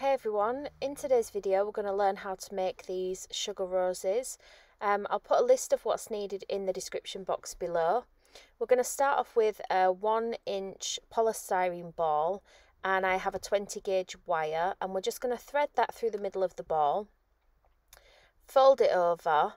Hey everyone, in today's video we're going to learn how to make these sugar roses. I'll put a list of what's needed in the description box below. We're going to start off with a 1-inch polystyrene ball, and I have a 20 gauge wire, and we're just going to thread that through the middle of the ball, fold it over,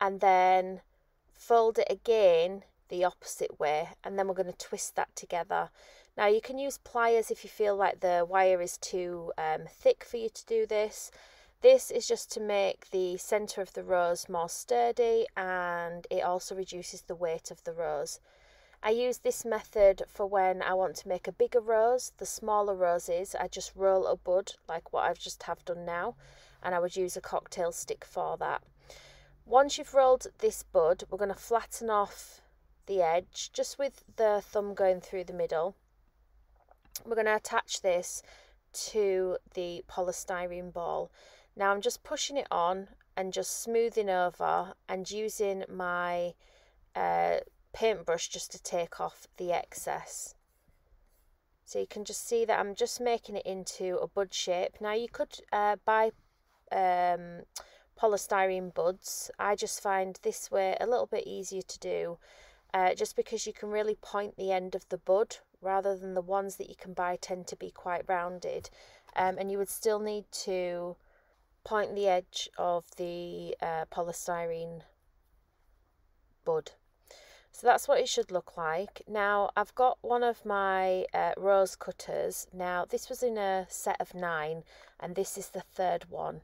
and then fold it again the opposite way, and then we're going to twist that together. Now you can use pliers if you feel like the wire is too thick for you to do this. This is just to make the centre of the rose more sturdy, and it also reduces the weight of the rose. I use this method for when I want to make a bigger rose. The smaller roses I just roll a bud like what I've just have done now, and I would use a cocktail stick for that. Once you've rolled this bud, we're going to flatten off the edge just with the thumb going through the middle. We're going to attach this to the polystyrene ball. Now I'm just pushing it on and just smoothing over and using my paintbrush just to take off the excess. So you can just see that I'm just making it into a bud shape. Now you could buy polystyrene buds. I just find this way a little bit easier to do. Just because you can really point the end of the bud, rather than the ones that you can buy tend to be quite rounded, and you would still need to point the edge of the polystyrene bud. So that's what it should look like. Now I've got one of my rose cutters. Now this was in a set of 9, and this is the 3rd one.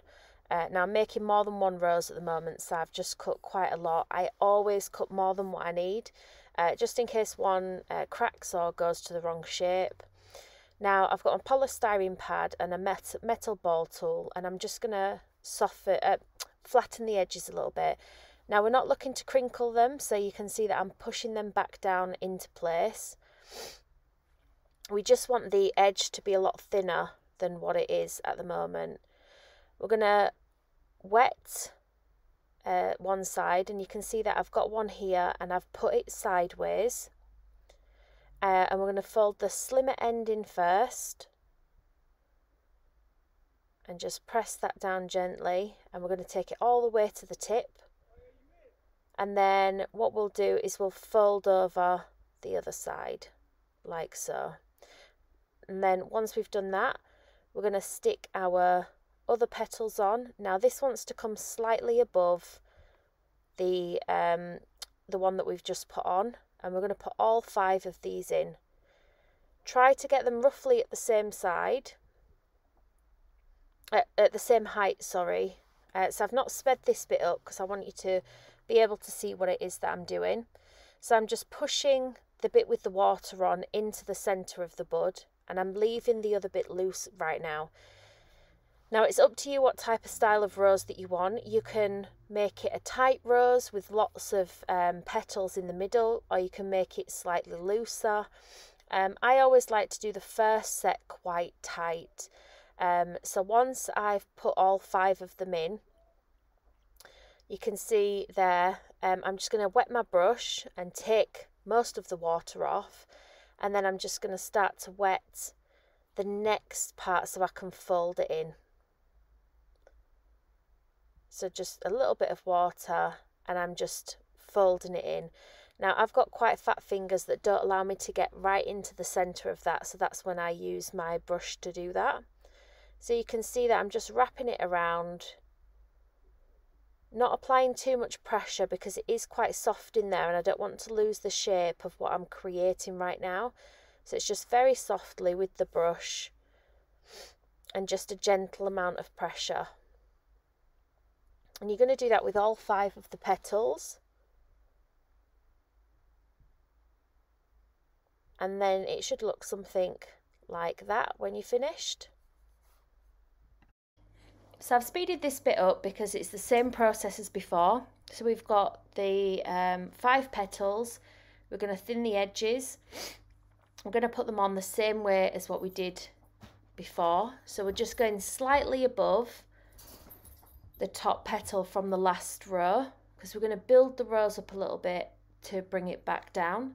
Now I'm making more than one rose at the moment, so I've just cut quite a lot. I always cut more than what I need, just in case one cracks or goes to the wrong shape. Now I've got a polystyrene pad and a metal ball tool, and I'm just going to flatten the edges a little bit. Now we're not looking to crinkle them, so you can see that I'm pushing them back down into place. We just want the edge to be a lot thinner than what it is at the moment. We're going to wet one side, and you can see that I've got one here and I've put it sideways, and we're going to fold the slimmer end in first and just press that down gently, and we're going to take it all the way to the tip, and then what we'll do is we'll fold over the other side like so. And then once we've done that, we're going to stick our other petals on. Now this wants to come slightly above the one that we've just put on, and we're going to put all 5 of these in. Try to get them roughly at the same side, at the same height, sorry. So I've not sped this bit up because I want you to be able to see what it is that I'm doing. So I'm just pushing the bit with the water on into the centre of the bud, and I'm leaving the other bit loose right now. Now it's up to you what type of style of rose that you want. You can make it a tight rose with lots of petals in the middle, or you can make it slightly looser. I always like to do the first set quite tight. So once I've put all 5 of them in, you can see there, I'm just going to wet my brush and take most of the water off, and then I'm just going to start to wet the next part so I can fold it in. So just a little bit of water, and I'm just folding it in. Now I've got quite fat fingers that don't allow me to get right into the centre of that, so that's when I use my brush to do that. So you can see that I'm just wrapping it around, not applying too much pressure because it is quite soft in there, and I don't want to lose the shape of what I'm creating right now. So it's just very softly with the brush and just a gentle amount of pressure. And you're going to do that with all 5 of the petals. And then it should look something like that when you're finished. So I've speeded this bit up because it's the same process as before. So we've got the 5 petals. We're going to thin the edges. I'm going to put them on the same way as what we did before. So we're just going slightly above the top petal from the last row, because we're going to build the rose up a little bit to bring it back down.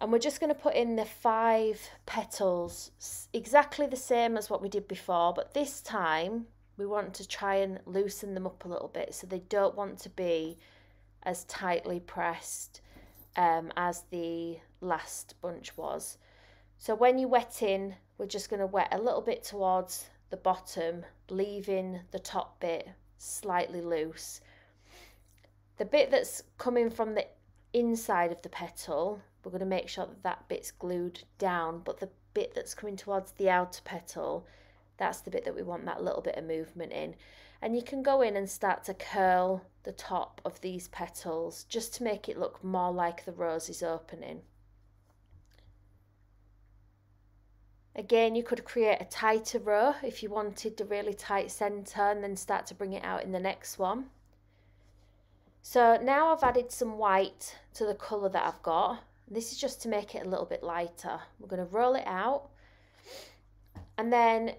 And we're just going to put in the 5 petals, exactly the same as what we did before, but this time we want to try and loosen them up a little bit so they don't want to be as tightly pressed as the last bunch was. So when you wet in, we're just going to wet a little bit towards the bottom, leaving the top bit slightly loose. The bit that's coming from the inside of the petal, we're going to make sure that that bit's glued down, but the bit that's coming towards the outer petal, that's the bit that we want that little bit of movement in. And you can go in and start to curl the top of these petals just to make it look more like the rose's opening. Again, you could create a tighter row if you wanted the really tight centre and then start to bring it out in the next one. So now I've added some white to the colour that I've got. This is just to make it a little bit lighter. We're going to roll it out, and then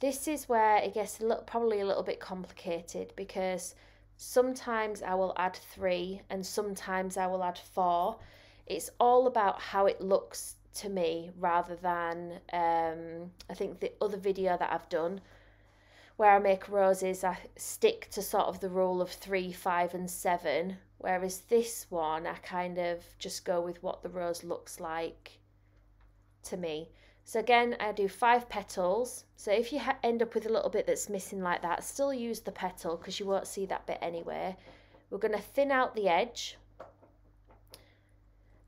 this is where it gets probably a little bit complicated, because sometimes I will add 3 and sometimes I will add 4. It's all about how it looks to me, rather than I think the other video that I've done where I make roses, I stick to sort of the rule of 3, 5 and 7. Whereas this one, I kind of just go with what the rose looks like to me. So again, I do 5 petals. So if you end up with a little bit that's missing like that, still use the petal because you won't see that bit anyway. We're going to thin out the edge.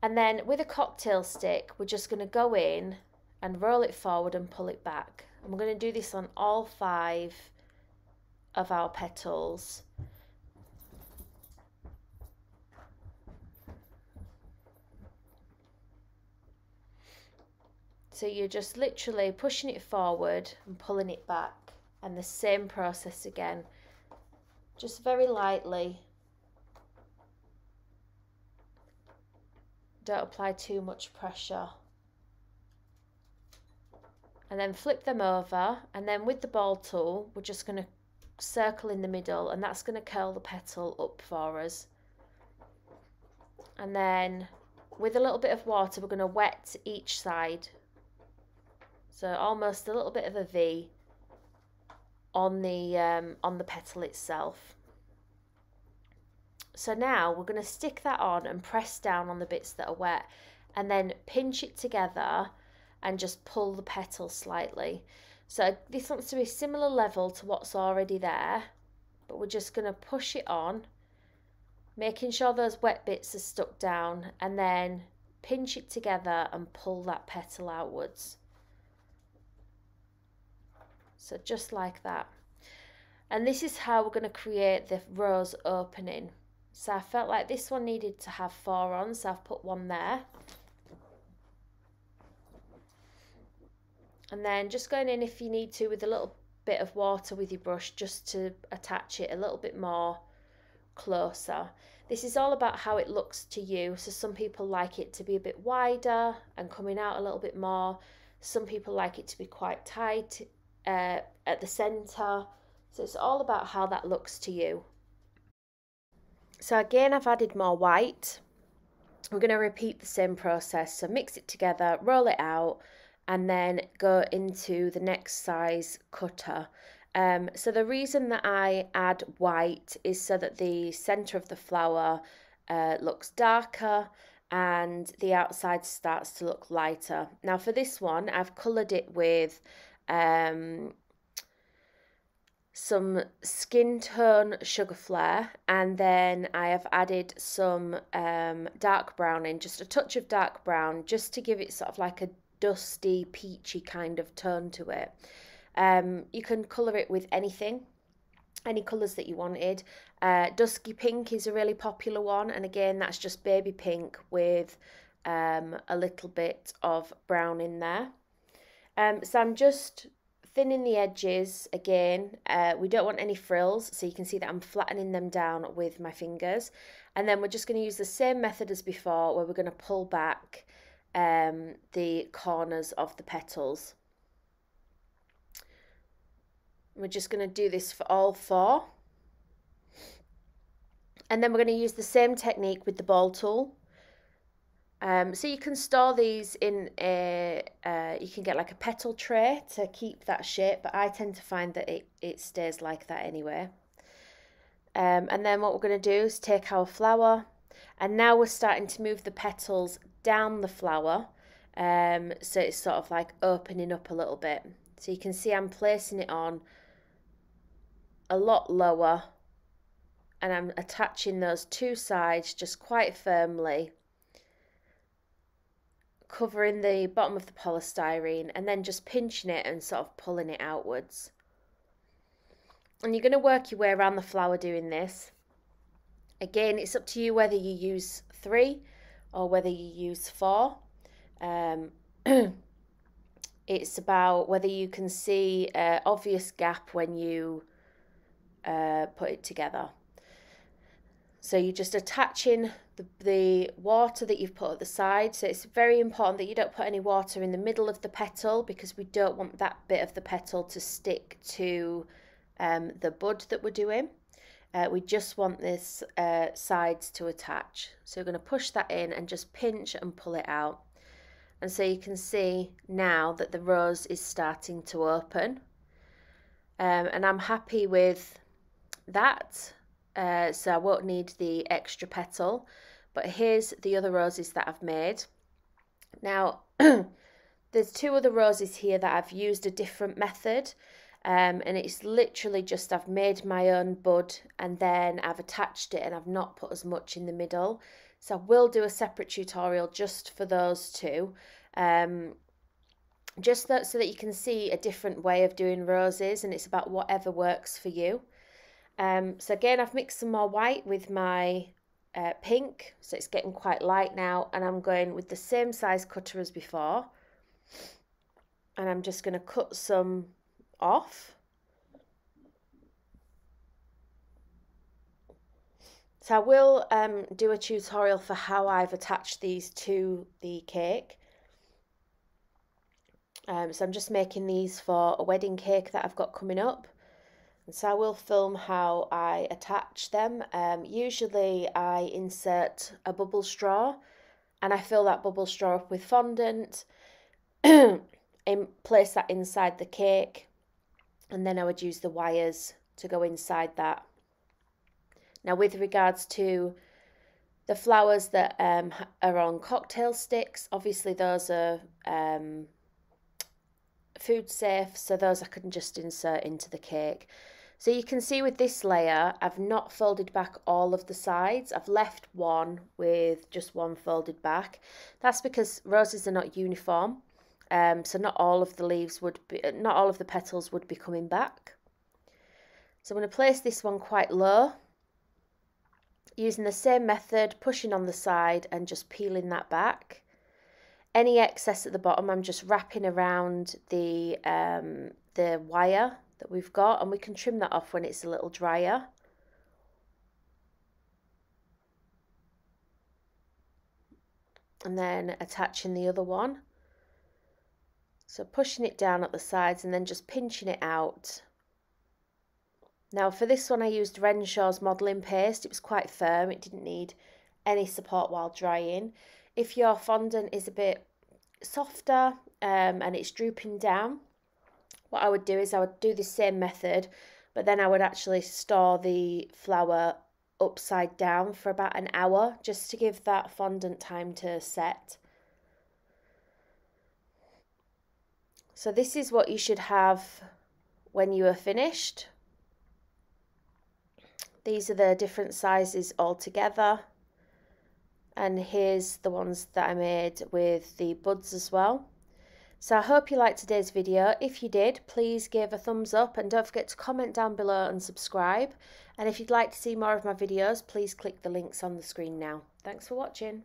And then with a cocktail stick, we're just going to go in and roll it forward and pull it back. And we're going to do this on all 5 of our petals. So you're just literally pushing it forward and pulling it back, and the same process again, just very lightly. Don't apply too much pressure. And then flip them over, and then with the ball tool we're just going to circle in the middle, and that's going to curl the petal up for us. And then with a little bit of water we're going to wet each side. So almost a little bit of a V on the petal itself. So now we're going to stick that on and press down on the bits that are wet, and then pinch it together and just pull the petal slightly. So this wants to be a similar level to what's already there, but we're just going to push it on, making sure those wet bits are stuck down, and then pinch it together and pull that petal outwards. So just like that. And this is how we're going to create the rose opening. So I felt like this one needed to have 4 on, so I've put 1 there. And then just going in, if you need to, with a little bit of water with your brush, just to attach it a little bit more closer. This is all about how it looks to you. So some people like it to be a bit wider and coming out a little bit more. Some people like it to be quite tight at the center. So it's all about how that looks to you. So again, I've added more white. We're going to repeat the same process. So mix it together, roll it out, and then go into the next size cutter. So the reason that I add white is so that the center of the flower looks darker and the outside starts to look lighter. Now for this one, I've colored it with some skin tone Sugarflair, and then I have added some dark brown in, just a touch of dark brown, just to give it sort of like a dusty, peachy kind of tone to it. You can colour it with anything, any colours that you wanted. Dusky pink is a really popular one, and again that's just baby pink with a little bit of brown in there. So I'm just thinning the edges again. We don't want any frills, so you can see that I'm flattening them down with my fingers. And then we're just going to use the same method as before, where we're going to pull back the corners of the petals. We're just going to do this for all 4. And then we're going to use the same technique with the ball tool. So you can store these in a, you can get like a petal tray to keep that shape, but I tend to find that it stays like that anyway. And then what we're going to do is take our flower, and now we're starting to move the petals down the flower, so it's sort of like opening up a little bit. So you can see I'm placing it on a lot lower, and I'm attaching those two sides just quite firmly, covering the bottom of the polystyrene, and then just pinching it and sort of pulling it outwards. And you're going to work your way around the flower doing this. Again, it's up to you whether you use 3 or whether you use 4. It's about whether you can see an obvious gap when you put it together. So you're just attaching the water that you've put at the side. So it's very important that you don't put any water in the middle of the petal, because we don't want that bit of the petal to stick to the bud that we're doing. We just want this sides to attach. So you're going to push that in and just pinch and pull it out. And so you can see now that the rose is starting to open. And I'm happy with that. So I won't need the extra petal, but here's the other roses that I've made. Now, there's 2 other roses here that I've used a different method, and it's literally just I've made my own bud and then I've attached it and I've not put as much in the middle. So I will do a separate tutorial just for those 2, just so that you can see a different way of doing roses, and it's about whatever works for you. So again, I've mixed some more white with my pink, so it's getting quite light now, and I'm going with the same size cutter as before, and I'm just going to cut some off. So I will do a tutorial for how I've attached these to the cake. So I'm just making these for a wedding cake that I've got coming up. So I will film how I attach them. Usually I insert a bubble straw and I fill that bubble straw up with fondant and place that inside the cake, and then I would use the wires to go inside that. Now, with regards to the flowers that are on cocktail sticks, obviously those are food safe, so those I can just insert into the cake. So you can see with this layer, I've not folded back all of the sides. I've left one with just one folded back. That's because roses are not uniform, so not all of the leaves would be, not all of the petals would be coming back. So I'm going to place this one quite low, using the same method, pushing on the side and just peeling that back. Any excess at the bottom, I'm just wrapping around the wire that we've got, and we can trim that off when it's a little drier. And then attaching the other one. So pushing it down at the sides and then just pinching it out. Now for this one I used Renshaw's modelling paste. It was quite firm, it didn't need any support while drying. If your fondant is a bit softer and it's drooping down, what I would do is I would do the same method, but then I would actually store the flower upside down for about an hour just to give that fondant time to set. So this is what you should have when you are finished. These are the different sizes all together. And here's the ones that I made with the buds as well. So I hope you liked today's video. If you did, please give a thumbs up and don't forget to comment down below and subscribe. And if you'd like to see more of my videos, please click the links on the screen now. Thanks for watching.